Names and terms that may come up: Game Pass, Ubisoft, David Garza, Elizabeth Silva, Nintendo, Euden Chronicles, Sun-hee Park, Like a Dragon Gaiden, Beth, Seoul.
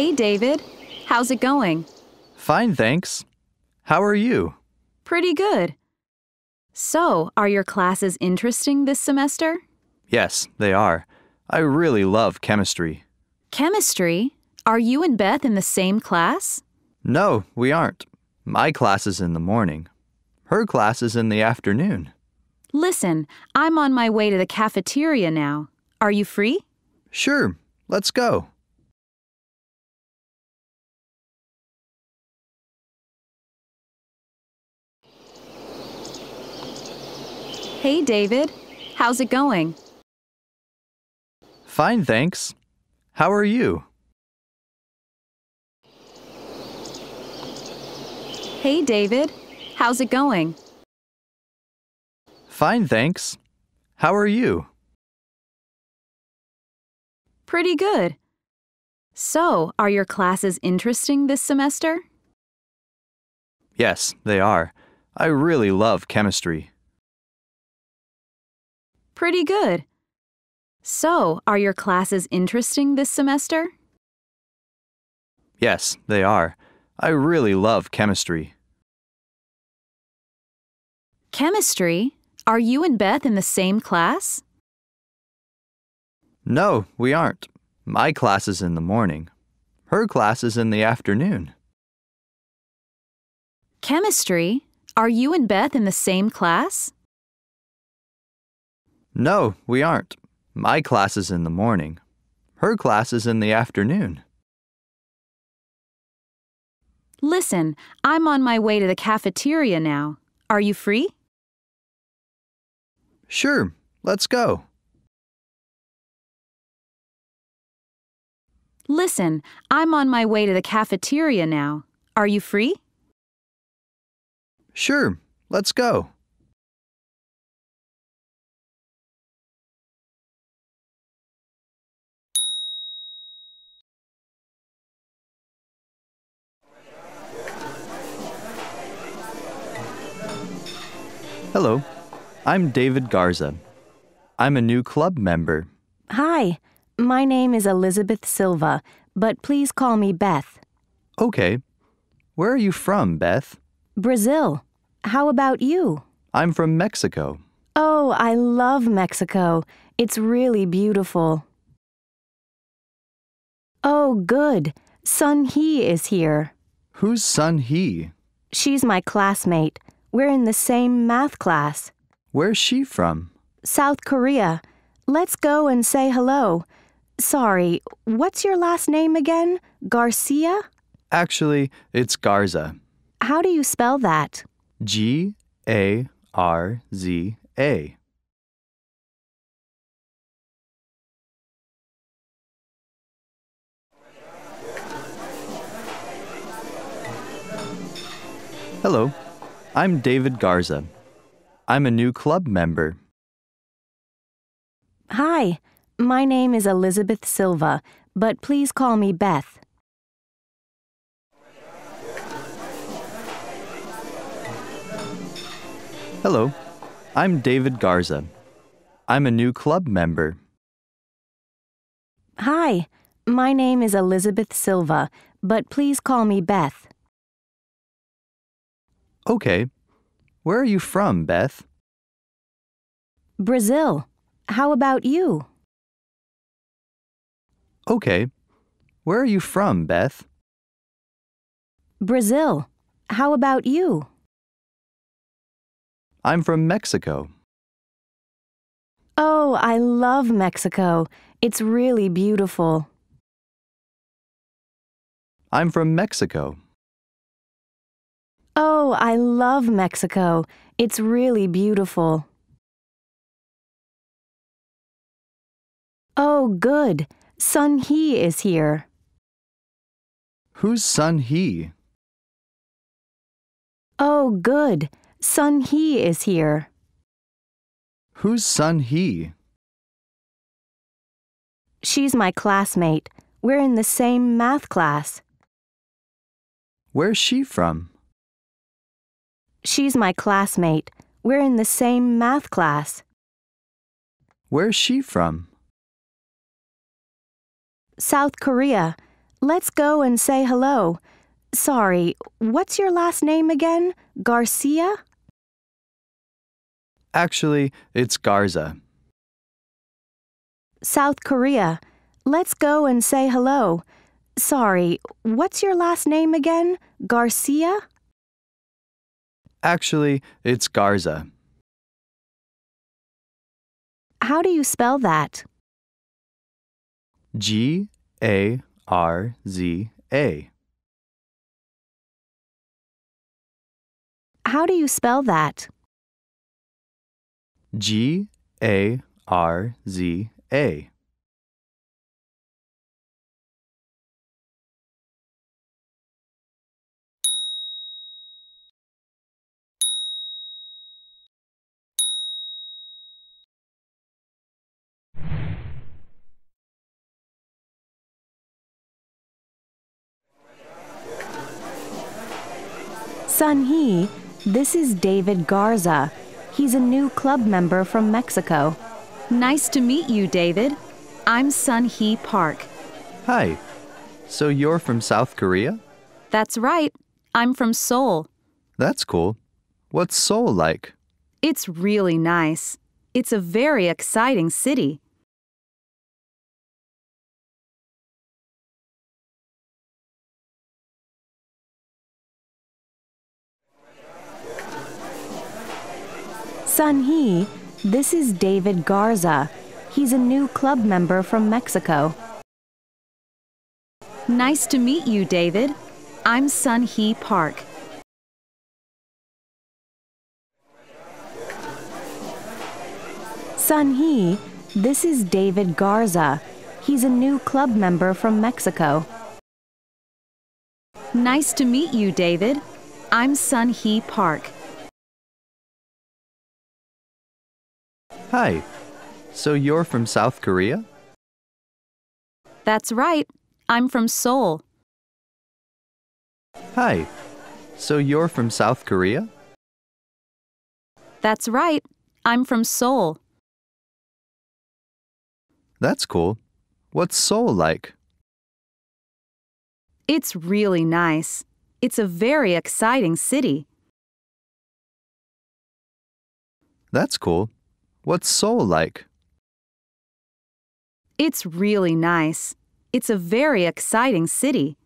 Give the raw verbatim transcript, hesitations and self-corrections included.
Hey, David. How's it going? Fine, thanks. How are you? Pretty good. So, are your classes interesting this semester? Yes, they are. I really love chemistry. Chemistry? Are you and Beth in the same class? No, we aren't. My class is in the morning. Her class is in the afternoon. Listen, I'm on my way to the cafeteria now. Are you free? Sure, let's go. Hey, David. How's it going? Fine, thanks. How are you? Hey, David. How's it going? Fine, thanks. How are you? Pretty good. So, are your classes interesting this semester? Yes, they are. I really love chemistry. Pretty good. So, are your classes interesting this semester? Yes, they are. I really love chemistry. Chemistry? Are you and Beth in the same class? No, we aren't. My class is in the morning. Her class is in the afternoon. Chemistry? Are you and Beth in the same class? No, we aren't. My class is in the morning. Her class is in the afternoon. Listen, I'm on my way to the cafeteria now. Are you free? Sure, let's go. Listen, I'm on my way to the cafeteria now. Are you free? Sure, let's go. Hello, I'm David Garza. I'm a new club member. Hi, my name is Elizabeth Silva, but please call me Beth. Okay. Where are you from, Beth? Brazil. How about you? I'm from Mexico. Oh, I love Mexico. It's really beautiful. Oh, good. Sun-hee is here. Who's Sun-hee? She's my classmate. We're in the same math class. Where's she from? South Korea. Let's go and say hello. Sorry, what's your last name again? Garcia? Actually, it's Garza. How do you spell that? G A R Z A. Hello. I'm David Garza. I'm a new club member. Hi, my name is Elizabeth Silva, but please call me Beth. Hello, I'm David Garza. I'm a new club member. Hi, my name is Elizabeth Silva, but please call me Beth. Okay. Where are you from, Beth? Brazil. How about you? Okay. Where are you from, Beth? Brazil. How about you? I'm from Mexico. Oh, I love Mexico. It's really beautiful. I'm from Mexico. Oh, I love Mexico. It's really beautiful. Oh, good. Sun-hee is here. Who's Sun-hee? Oh, good. Sun-hee is here. Who's Sun-hee? She's my classmate. We're in the same math class. Where's she from? She's my classmate. We're in the same math class. Where's she from? South Korea. Let's go and say hello. Sorry, what's your last name again? Garcia? Actually, it's Garza. South Korea. Let's go and say hello. Sorry, what's your last name again? Garcia? Actually, it's Garza. How do you spell that? G A R Z A. How do you spell that? G A R Z A. Sun-hee, this is David Garza. He's a new club member from Mexico. Nice to meet you, David. I'm Sun-hee Park. Hi. So you're from South Korea? That's right. I'm from Seoul. That's cool. What's Seoul like? It's really nice. It's a very exciting city. Sun-hee, this is David Garza. He's a new club member from Mexico. Nice to meet you, David. I'm Sun-hee Park. Sun-hee, this is David Garza. He's a new club member from Mexico. Nice to meet you, David. I'm Sun-hee Park. Hi. So you're from South Korea? That's right. I'm from Seoul. Hi. So you're from South Korea? That's right. I'm from Seoul. That's cool. What's Seoul like? It's really nice. It's a very exciting city. That's cool. What's Seoul like? It's really nice. It's a very exciting city.